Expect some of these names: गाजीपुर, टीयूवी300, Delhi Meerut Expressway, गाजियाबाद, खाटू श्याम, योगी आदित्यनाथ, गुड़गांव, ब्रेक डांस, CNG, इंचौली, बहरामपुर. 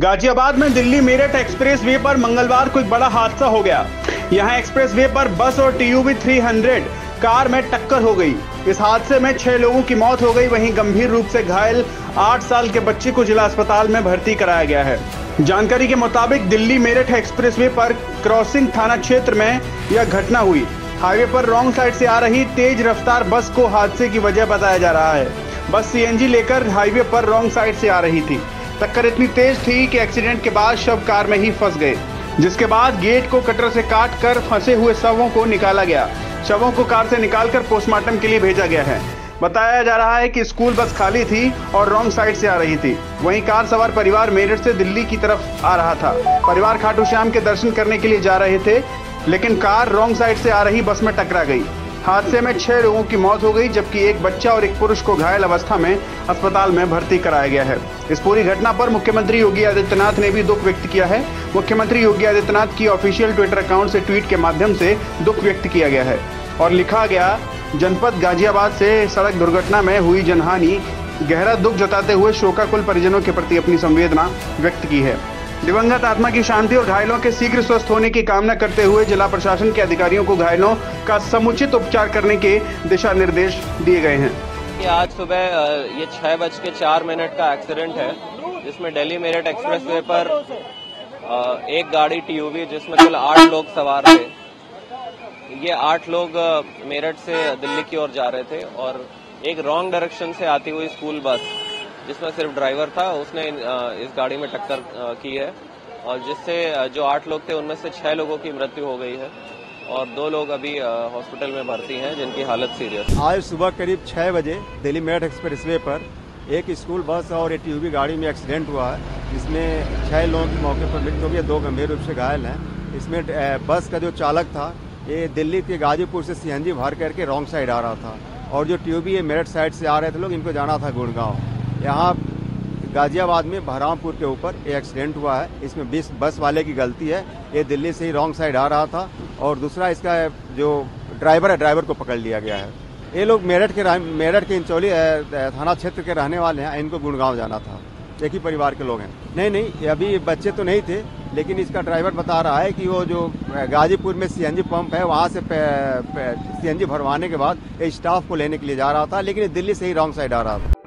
गाजियाबाद में दिल्ली मेरठ एक्सप्रेसवे पर मंगलवार को एक बड़ा हादसा हो गया। यहां एक्सप्रेसवे पर बस और टीयूवी300 कार में टक्कर हो गई। इस हादसे में 6 लोगों की मौत हो गई, वहीं गंभीर रूप से घायल 8 साल के बच्चे को जिला अस्पताल में भर्ती कराया गया है। जानकारी के मुताबिक दिल्ली मेरठ एक्सप्रेसवे पर क्रॉसिंग थाना क्षेत्र में यह घटना हुई। हाईवे पर रॉन्ग साइड से आ रही तेज रफ्तार बस को हादसे की वजह बताया जा रहा है। बस CNG लेकर हाईवे पर रॉन्ग साइड से आ रही थी। टक्कर इतनी तेज थी कि एक्सीडेंट के बाद शव कार में ही फंस गए, जिसके बाद गेट को कटर से काट कर फंसे हुए शवों को निकाला गया। शवों को कार से निकालकर पोस्टमार्टम के लिए भेजा गया है। बताया जा रहा है कि स्कूल बस खाली थी और रॉन्ग साइड से आ रही थी। वहीं कार सवार परिवार मेरठ से दिल्ली की तरफ आ रहा था। परिवार खाटू श्याम के दर्शन करने के लिए जा रहे थे, लेकिन कार रॉन्ग साइड से आ रही बस में टकरा गई। हादसे में 6 लोगों की मौत हो गई, जबकि एक बच्चा और एक पुरुष को घायल अवस्था में अस्पताल में भर्ती कराया गया है। इस पूरी घटना पर मुख्यमंत्री योगी आदित्यनाथ ने भी दुख व्यक्त किया है। मुख्यमंत्री योगी आदित्यनाथ की ऑफिशियल ट्विटर अकाउंट से ट्वीट के माध्यम से दुख व्यक्त किया गया है और लिखा गया, जनपद गाजियाबाद से सड़क दुर्घटना में हुई जनहानि गहरा दुख जताते हुए शोकाकुल परिजनों के प्रति अपनी संवेदना व्यक्त की है। दिवंगत आत्मा की शांति और घायलों के शीघ्र स्वस्थ होने की कामना करते हुए जिला प्रशासन के अधिकारियों को घायलों का समुचित उपचार करने के दिशा निर्देश दिए गए हैं। आज सुबह ये 6:04 का एक्सीडेंट है, जिसमें दिल्ली मेरठ एक्सप्रेसवे पर एक गाड़ी टीयूवी जिसमें कुल 8 लोग सवार थे, ये 8 लोग मेरठ से दिल्ली की ओर जा रहे थे और एक रॉन्ग डायरेक्शन से आती हुई स्कूल बस जिसमें सिर्फ ड्राइवर था, उसने इस गाड़ी में टक्कर की है और जिससे जो 8 लोग थे उनमें से 6 लोगों की मृत्यु हो गई है और 2 लोग अभी हॉस्पिटल में भर्ती हैं जिनकी हालत सीरियस है। आज सुबह करीब 6 बजे दिल्ली मेरठ एक्सप्रेसवे पर एक स्कूल बस और एक टीयूवी गाड़ी में एक्सीडेंट हुआ है, जिसमें 6 लोगों की मौके पर मृत्यु हो गई, 2 गंभीर रूप से घायल हैं। इसमें बस का जो चालक था, ये दिल्ली के गाजीपुर से CNG भर करके रॉन्ग साइड आ रहा था और जो टीयूवी ये मेरठ साइड से आ रहे थे लोग, इनको जाना था गुड़गांव। यहाँ गाजियाबाद में बहरामपुर के ऊपर एक्सीडेंट हुआ है। इसमें 20 बस वाले की गलती है, ये दिल्ली से ही रॉन्ग साइड आ रहा था और दूसरा इसका जो ड्राइवर है, ड्राइवर को पकड़ लिया गया है। ये लोग मेरठ के इंचौली थाना क्षेत्र के रहने वाले हैं, इनको गुड़गांव जाना था, एक ही परिवार के लोग हैं। नहीं, अभी बच्चे तो नहीं थे, लेकिन इसका ड्राइवर बता रहा है कि वो जो गाजीपुर में CNG पंप है, वहाँ से CNG भरवाने के बाद स्टाफ को लेने के लिए जा रहा था, लेकिन दिल्ली से ही रॉन्ग साइड आ रहा था।